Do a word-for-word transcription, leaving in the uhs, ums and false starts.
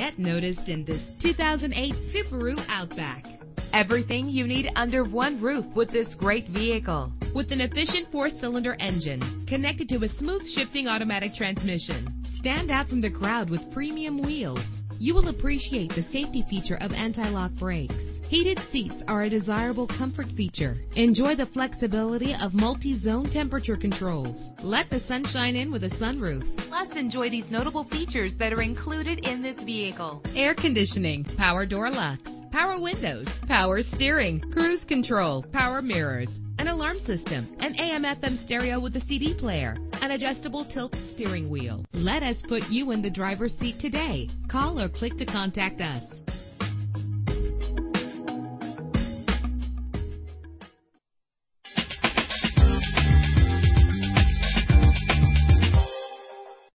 get noticed in this two thousand eight Subaru Outback. Everything you need under one roof with this great vehicle. With an efficient four-cylinder engine connected to a smooth shifting automatic transmission, stand out from the crowd with premium wheels. You will appreciate the safety feature of anti-lock brakes. Heated seats are a desirable comfort feature. Enjoy the flexibility of multi-zone temperature controls. Let the sunshine in with a sunroof. Plus, enjoy these notable features that are included in this vehicle. Air conditioning, power door locks, power windows, power steering, cruise control, power mirrors, an alarm system, an A M F M stereo with a C D player, an adjustable tilt steering wheel. Let us put you in the driver's seat today. Call or click to contact us.